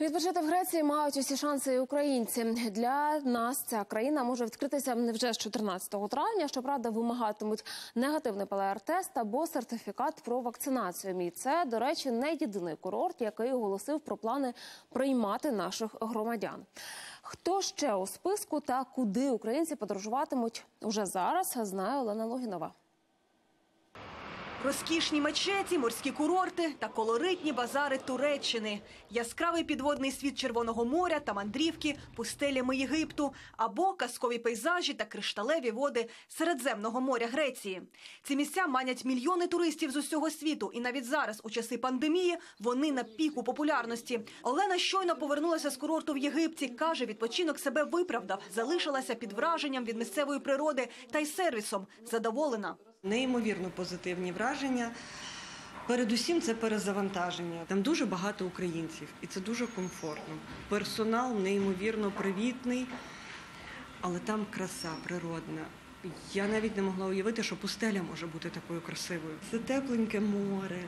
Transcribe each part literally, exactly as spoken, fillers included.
Відпочити в Греції мають усі шанси і українці. Для нас ця країна може відкритися вже з чотирнадцятого травня. Щоправда, вимагатимуть негативний ПЛР-тест або сертифікат про вакцинацію. І це, до речі, не єдиний курорт, який оголосив про плани приймати наших громадян. Хто ще у списку та куди українці подорожуватимуть уже зараз, знає Олена Логінова. Розкішні мечеті, морські курорти та колоритні базари Туреччини. Яскравий підводний світ Червоного моря та мандрівки пустелями Єгипту. Або казкові пейзажі та кришталеві води Середземного моря Греції. Ці місця манять мільйони туристів з усього світу. І навіть зараз, у часи пандемії, вони на піку популярності. Олена щойно повернулася з курорту в Єгипті. Каже, відпочинок себе виправдав. Залишилася під враженням від місцевої природи та й сервісом. Задоволена. Неймовірно позитивні враження. Передусім це перезавантаження. Там дуже багато українців і це дуже комфортно. Персонал неймовірно привітний, але там краса природна. Я навіть не могла уявити, що пустеля може бути такою красивою. Це тепленьке море,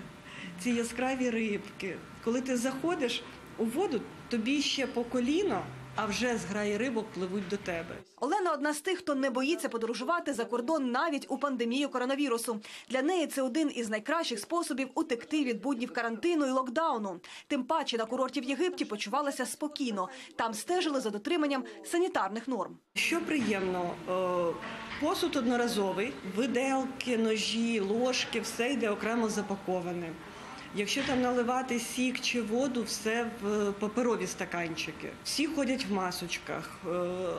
ці яскраві рибки. Коли ти заходиш у воду, тобі ще по коліно, а вже зграї рибок пливуть до тебе. Олена – одна з тих, хто не боїться подорожувати за кордон навіть у пандемію коронавірусу. Для неї це один із найкращих способів утекти від буднів карантину і локдауну. Тим паче на курорті в Єгипті почувалася спокійно. Там стежили за дотриманням санітарних норм. Що приємно, посуд одноразовий, виделки, ножі, ложки – все йде окремо запаковане. Якщо там наливати сік чи воду, все в паперові стаканчики. Всі ходять в масочках,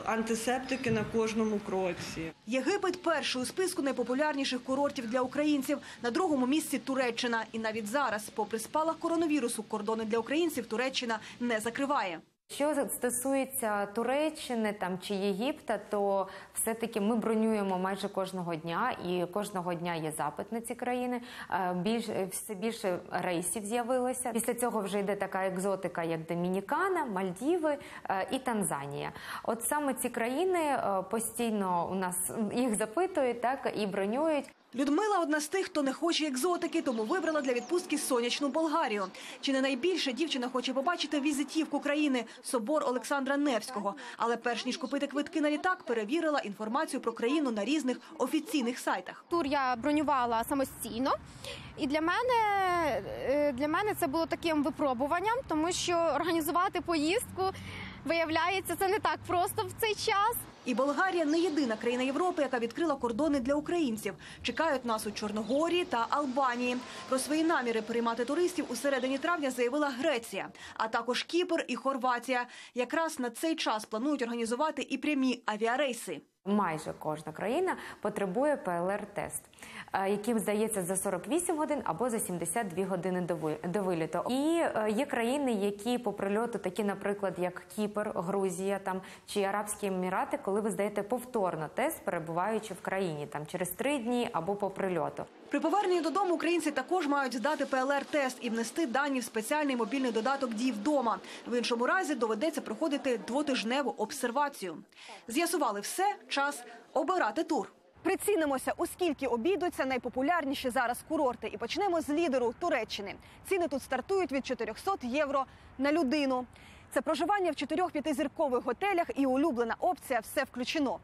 антисептики на кожному кроці. Єгипет – перший у списку найпопулярніших курортів для українців. На другому місці – Туреччина. І навіть зараз, попри спалах коронавірусу, кордони для українців Туреччина не закриває. Що стосується Туреччини там, чи Єгипта, то все-таки ми бронюємо майже кожного дня, і кожного дня є запит на ці країни. Більш, все більше рейсів з'явилося. Після цього вже йде така екзотика, як Домінікана, Мальдіви і Танзанія. От саме ці країни постійно у нас їх запитують, так, і бронюють. Людмила – одна з тих, хто не хоче екзотики, тому вибрала для відпустки сонячну Болгарію. Чи не найбільше дівчина хоче побачити візитівку країни – собор Олександра Невського. Але перш ніж купити квитки на літак, перевірила інформацію про країну на різних офіційних сайтах. Тур я бронювала самостійно. І для мене, для мене це було таким випробуванням, тому що організувати поїздку, виявляється, це не так просто в цей час. І Болгарія – не єдина країна Європи, яка відкрила кордони для українців. Чекають нас у Чорногорії та Албанії. Про свої наміри приймати туристів у середині травня заявила Греція, а також Кіпр і Хорватія. Якраз на цей час планують організувати і прямі авіарейси. Майже кожна країна потребує ПЛР-тест, яким здається за сорок вісім годин або за сімдесят дві години до виліту. І є країни, які по прильоту, такі, наприклад, як Кіпр, Грузія там, чи Арабські Емірати, коли ви здаєте повторно тест, перебуваючи в країні там, через три дні або по прильоту. При поверненні додому українці також мають здати ПЛР-тест і внести дані в спеціальний мобільний додаток «Дій вдома». В іншому разі доведеться проходити двотижневу обсервацію. З'ясували все, час обирати тур. Прицінимося, у скільки обійдуться найпопулярніші зараз курорти. І почнемо з лідеру – Туреччини. Ціни тут стартують від чотирьохсот євро на людину. Це проживання в чотирьох-п'ятизіркових готелях і улюблена опція «Все включено».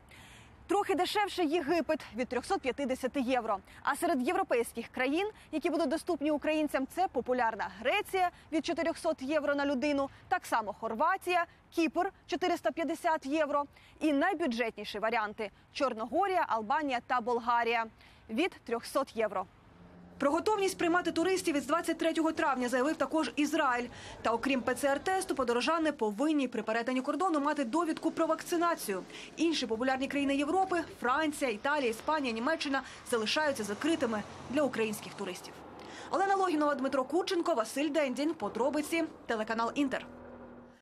Трохи дешевше Єгипет – від трьохсот п'ятдесяти євро. А серед європейських країн, які будуть доступні українцям, це популярна Греція – від чотирьохсот євро на людину, так само Хорватія, Кіпр – чотириста п'ятдесят євро. І найбюджетніші варіанти – Чорногорія, Албанія та Болгарія – від трьохсот євро. Про готовність приймати туристів із двадцять третього травня заявив також Ізраїль. Та окрім ПЦР-тесту, подорожани повинні при перетині кордону мати довідку про вакцинацію. Інші популярні країни Європи – Франція, Італія, Іспанія, Німеччина – залишаються закритими для українських туристів. Олена Логінова, Дмитро Куценко, Василь Дендін. Подробиці. Телеканал «Інтер».